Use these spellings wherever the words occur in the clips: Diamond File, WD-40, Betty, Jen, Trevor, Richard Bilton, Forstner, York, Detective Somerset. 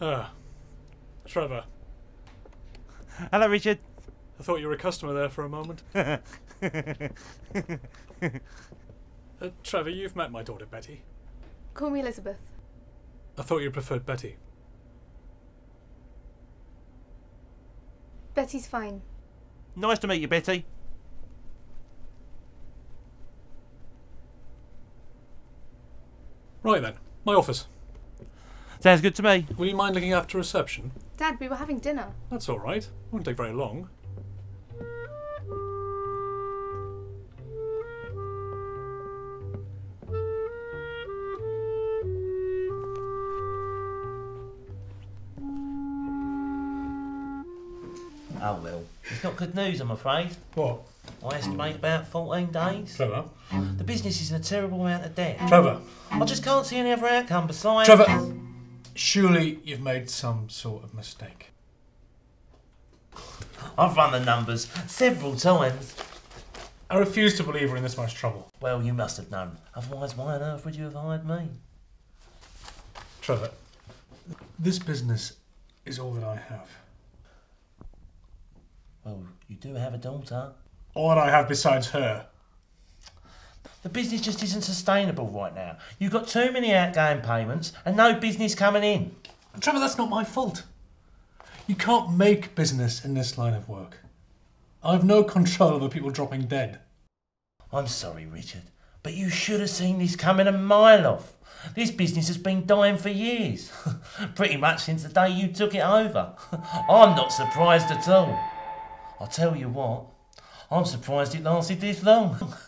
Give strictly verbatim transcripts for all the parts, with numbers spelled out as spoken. Ah, Trevor. Hello, Richard. I thought you were a customer there for a moment. uh, Trevor, you've met my daughter, Betty. Call me Elizabeth. I thought you preferred Betty. Betty's fine. Nice to meet you, Betty. Right then, my office. Sounds good to me. Will you mind looking after reception? Dad, we were having dinner. That's all right. It won't take very long. Oh, well. It's not good news, I'm afraid. What? I estimate about fourteen days. Trevor? The business is in a terrible amount of debt. Trevor? I just can't see any other outcome besides... Trevor! Surely you've made some sort of mistake. I've run the numbers several times. I refuse to believe we're in this much trouble. Well, you must have known. Otherwise, why on earth would you have hired me? Trevor, this business is all that I have. Well, you do have a daughter. All that I have besides her. The business just isn't sustainable right now. You've got too many outgoing payments and no business coming in. Trevor, that's not my fault. You can't make business in this line of work. I've no control over people dropping dead. I'm sorry, Richard, but you should have seen this coming a mile off. This business has been dying for years. Pretty much since the day you took it over. I'm not surprised at all. I'll tell you what. I'm surprised it lasted this long. Well,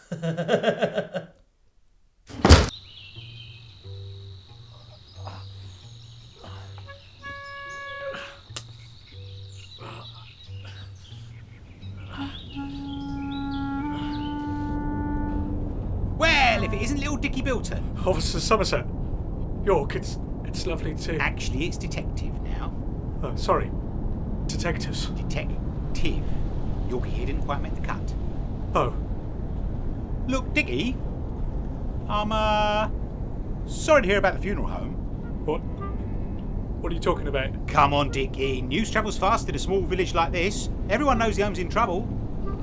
if it isn't little Dickie Bilton. Officer Somerset. York, it's, it's lovely to... Actually, it's detective now. Oh, sorry. Detectives. Detective. Yorkie here didn't quite make the cut. Oh. Look, Dickie, I'm, uh, sorry to hear about the funeral home. What? What are you talking about? Come on, Dickie. News travels fast in a small village like this. Everyone knows the home's in trouble.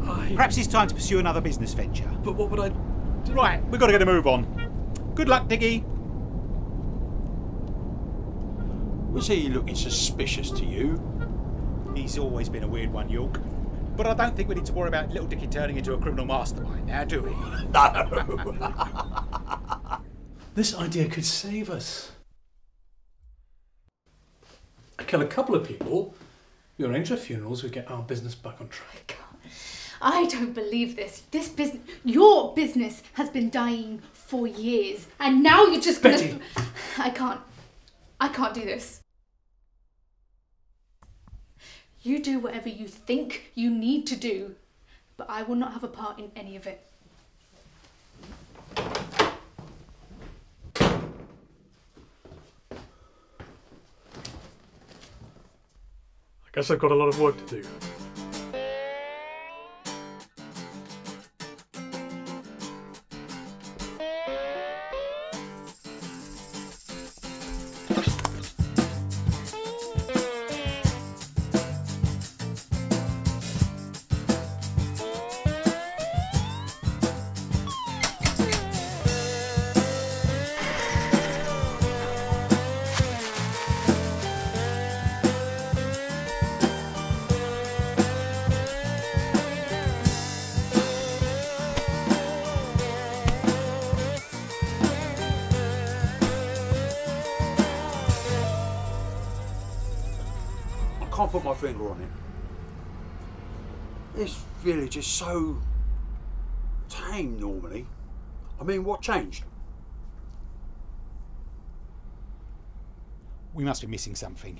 I... Perhaps it's time to pursue another business venture. But what would I do? Right, we've got to get a move on. Good luck, Dickie. Was he looking suspicious to you? He's always been a weird one, York. But I don't think we need to worry about little Dickie turning into a criminal mastermind now, do we? No! This idea could save us. I kill a couple of people, we arrange our funerals, we get our business back on track. I don't believe this. This business, your business has been dying for years and now you're just gonna... Betty! I can't. I can't do this. You do whatever you think you need to do, but I will not have a part in any of it. I guess I've got a lot of work to do. can't put my finger on it. This village is so tame normally. I mean, what changed? We must be missing something.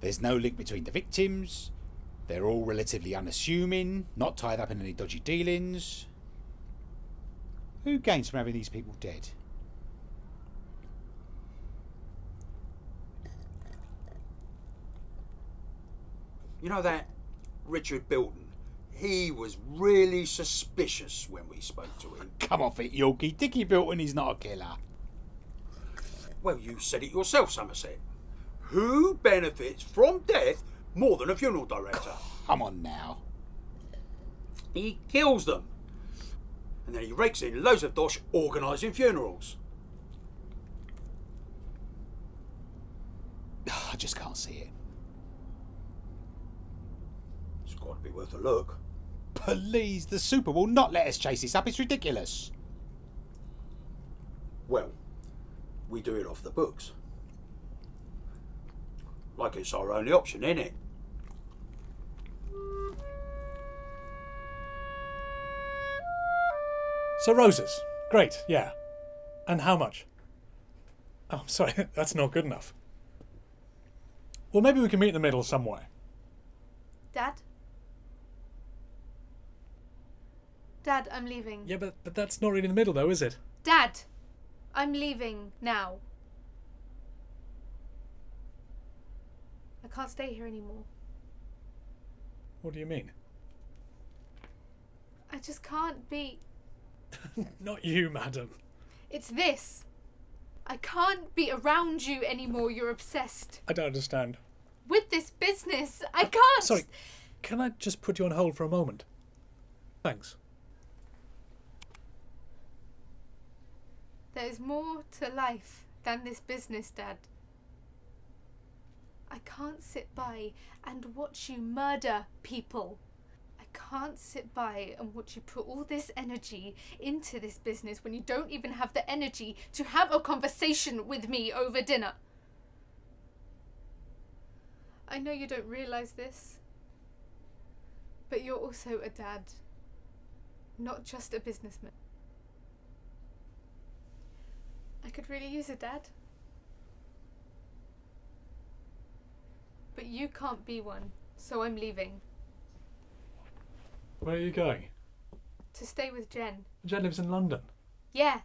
There's no link between the victims. They're all relatively unassuming, not tied up in any dodgy dealings. Who gains from having these people dead? You know that Richard Bilton? He was really suspicious when we spoke to him. Come off it, Yorkie. Dickie Bilton is not a killer. Well, you said it yourself, Somerset. Who benefits from death more than a funeral director? Come on now. He kills them. And then he rakes in loads of dosh organising funerals. I just can't see it. It's got to be worth a look. Please, the super will not let us chase this up. It's ridiculous. Well, we do it off the books. Like it's our only option, isn't it? So roses, great, yeah. And how much? Oh, I'm sorry, that's not good enough. Well, maybe we can meet in the middle somewhere. Dad? Dad, I'm leaving. Yeah, but, but that's not really in the middle though, is it? Dad, I'm leaving now. I can't stay here anymore. What do you mean? I just can't be... Not you, madam. It's this. I can't be around you anymore. You're obsessed. I don't understand. With this business. I uh, can't... Sorry, can I just put you on hold for a moment? Thanks. There's more to life than this business, Dad. I can't sit by and watch you murder people. Can't sit by and watch you put all this energy into this business when you don't even have the energy to have a conversation with me over dinner. I know you don't realise this, but you're also a dad, not just a businessman. I could really use a dad, but you can't be one, so I'm leaving. Where are you going? To stay with Jen. Jen lives in London? Yeah.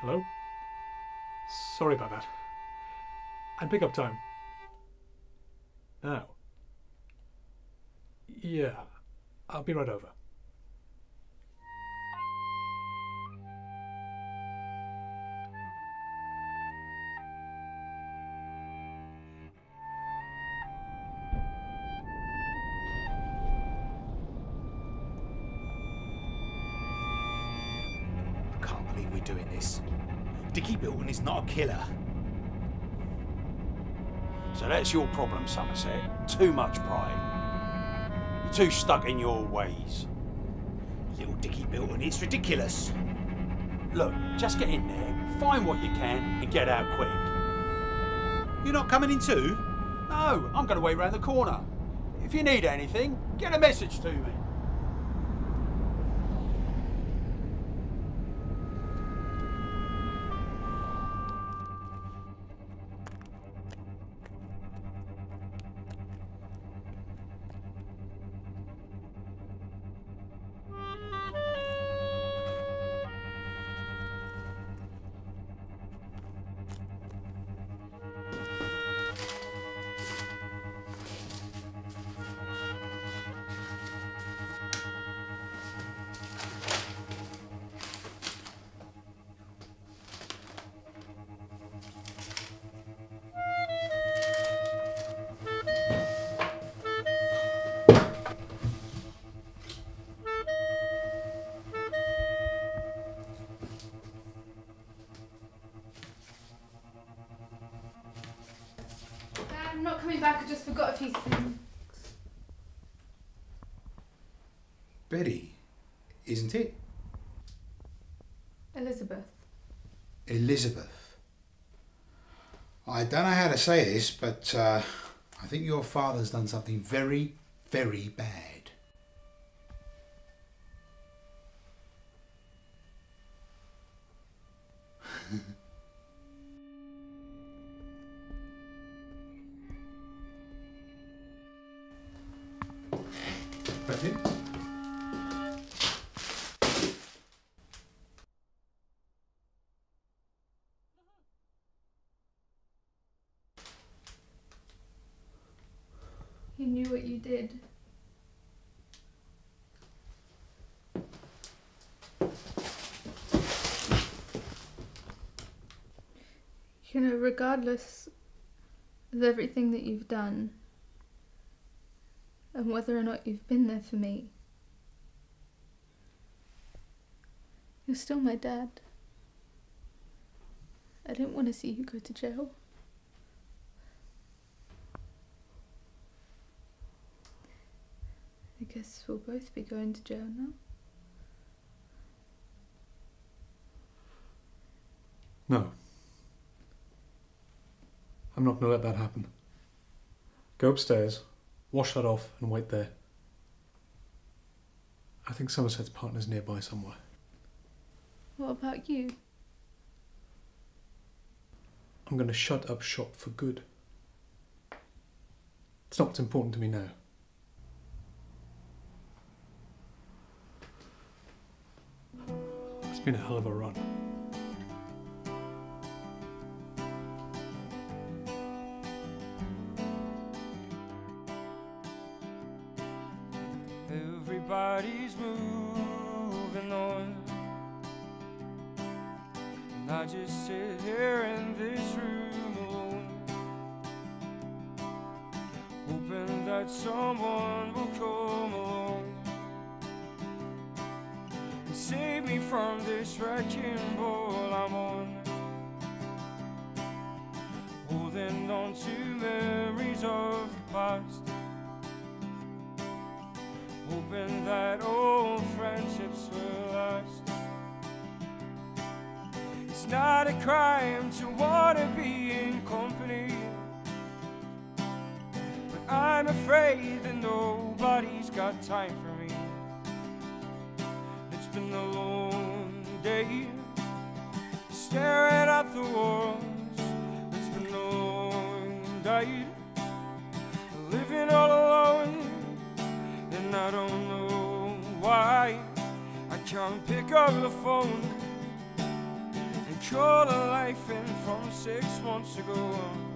Hello? Sorry about that. And pick up time. Now. Yeah, I'll be right over. Can't believe we're doing this. Dickie Bilton is not a killer. So that's your problem, Somerset. Too much pride. You're too stuck in your ways. Little Dickie Bilton, it's ridiculous. Look, just get in there, find what you can, and get out quick. You're not coming in too? No, I'm going to wait round the corner. If you need anything, get a message to me. Betty, isn't it? Elizabeth. Elizabeth. I don't know how to say this, but uh, I think your father's done something very, very bad. Betty? He knew what you did. You know, regardless of everything that you've done, and whether or not you've been there for me, you're still my dad. I didn't want to see you go to jail. I guess we'll both be going to jail now. No. I'm not going to let that happen. Go upstairs. Wash that off and wait there. I think Somerset's partner's nearby somewhere. What about you? I'm going to shut up shop for good. It's not what's important to me now. It's been a hell of a run. Everybody's moving on, and I just sit here in this room alone, hoping that someone will come along and save me from this wrecking ball I'm on, holding on to memories of the past, hoping that old friendships will last. It's not a crime to want to be in company, but I'm afraid that nobody's got time for me. It's been a long day, staring at the walls. It's been a long day, living all alone. I don't know why I can't pick up the phone and call a life in from six months ago.